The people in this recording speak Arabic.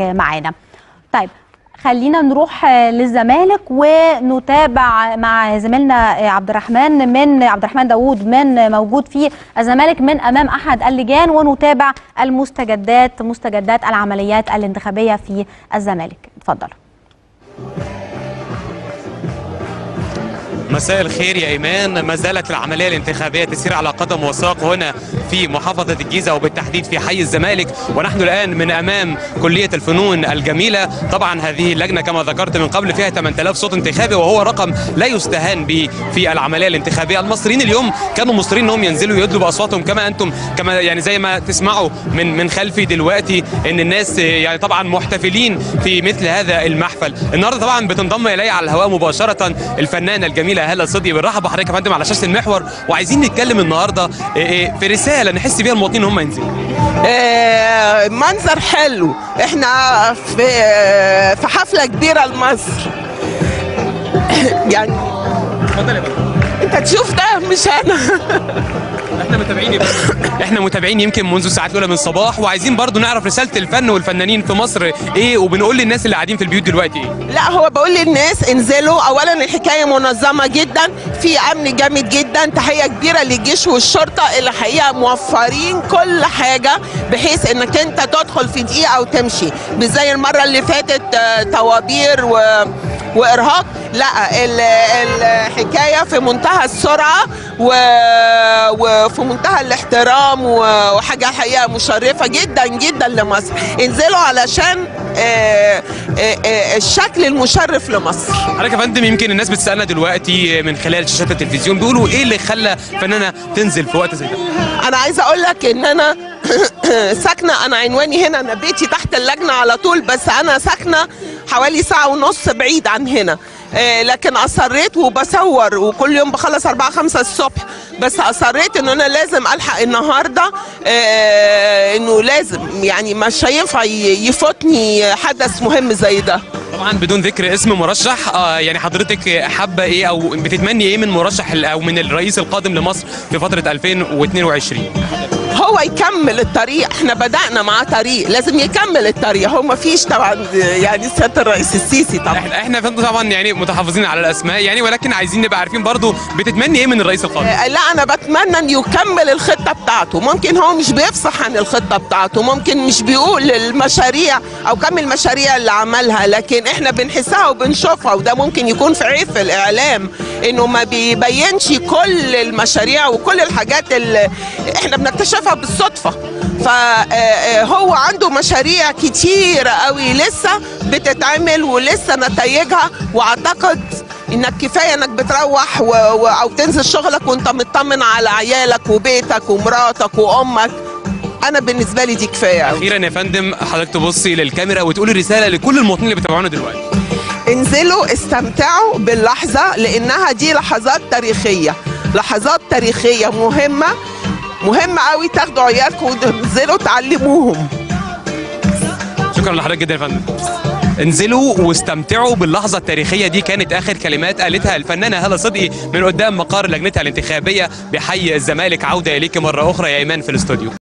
معانا. طيب خلينا نروح للزمالك ونتابع مع زميلنا عبد الرحمن داود من موجود في الزمالك من امام احد اللجان، ونتابع مستجدات العمليات الانتخابيه في الزمالك. اتفضل. مساء الخير يا إيمان. ما زالت العملية الانتخابية تسير على قدم وساق هنا في محافظة الجيزة وبالتحديد في حي الزمالك، ونحن الآن من أمام كلية الفنون الجميلة. طبعا هذه اللجنة كما ذكرت من قبل فيها 8000 صوت انتخابي، وهو رقم لا يستهان به في العملية الانتخابية. المصريين اليوم كانوا مصرين انهم ينزلوا يدلوا بأصواتهم كما يعني زي ما تسمعوا من خلفي دلوقتي ان الناس يعني طبعا محتفلين في مثل هذا المحفل. النهارده طبعا بتنضم إلي على الهواء مباشرة الفنانة الجميلة هاله صدقي. بنرحب بحضرتك يا فندم على شاشه المحور، وعايزين نتكلم النهارده في رساله نحس بيها المواطنين هم ينزلوا. منظر حلو، احنا في حفله كبيره لمصر. يعني اتفضل يا فندم. انت تشوف ده مش انا. احنا متابعين يمكن منذ الساعات الاولى من الصباح، وعايزين برضو نعرف رساله الفن والفنانين في مصر ايه، وبنقول للناس اللي قاعدين في البيوت دلوقتي ايه. لا هو بقول للناس انزلوا. اولا الحكايه منظمه جدا، في امن جامد جدا. تحيه كبيره للجيش والشرطه اللي حقيقه موفرين كل حاجه بحيث انك انت تدخل في دقيقه وتمشي، مش زي المره اللي فاتت طوابير وارهاق. لا الحكايه في منتهى السرعه وفي منتهى الاحترام، وحاجه حقيقه مشرفه جدا جدا لمصر. انزلوا علشان الشكل المشرف لمصر. حضرتك يا فندم يمكن الناس بتسالنا دلوقتي من خلال شاشات التلفزيون بيقولوا ايه اللي خلى فنانه تنزل في وقت زي ده؟ انا عايزه اقول لك ان انا ساكنه، انا عنواني هنا، انا بيتي تحت اللجنه على طول، بس انا ساكنه حوالي ساعه ونص بعيد عن هنا، لكن اصريت وبصور، وكل يوم بخلص 4-5 الصبح، بس اصريت ان انا لازم الحق النهارده، انه لازم، يعني مش هينفع يفوتني حدث مهم زي ده. طبعا بدون ذكر اسم مرشح، يعني حضرتك حابه ايه او بتتمني ايه من مرشح او من الرئيس القادم لمصر في فتره 2022؟ هو يكمل الطريق، احنا بدأنا مع طريق، لازم يكمل الطريق. هو مفيش طبعا يعني سيادة الرئيس السيسي طبعا. احنا طبعا يعني متحفظين على الاسماء يعني، ولكن عايزين نبقى عارفين برضو بتتمني ايه من الرئيس القادم؟ لا انا بتمنى ان يكمل الخطة بتاعته. ممكن هو مش بيفصح عن الخطة بتاعته، ممكن مش بيقول المشاريع او كم المشاريع اللي عملها، لكن احنا بنحسها وبنشوفها، وده ممكن يكون في عيب في الاعلام انه ما بيبينش كل المشاريع وكل الحاجات اللي احنا بنكتشفها بالصدفه. فهو عنده مشاريع كتير قوي لسه بتتعمل ولسه نتائجها، واعتقد انك كفايه انك بتروح او تنزل شغلك وانت مطمن على عيالك وبيتك ومراتك وامك. انا بالنسبه لي دي كفايه قوي. اخيرا يا فندم حضرتك تبصي للكاميرا وتقولي رساله لكل المواطنين اللي بيتابعونا دلوقتي. انزلوا استمتعوا باللحظه، لانها دي لحظات تاريخيه، لحظات تاريخيه مهمه، مهم قوي. تاخدوا عيالكم وتنزلوا تعلموهم. شكرا لحضرتك جدا يا فندم. انزلوا واستمتعوا باللحظه التاريخيه دي، كانت اخر كلمات قالتها الفنانه هاله صدقي من قدام مقر لجنتها الانتخابيه بحي الزمالك. عوده اليك مره اخرى يا ايمان في الاستوديو.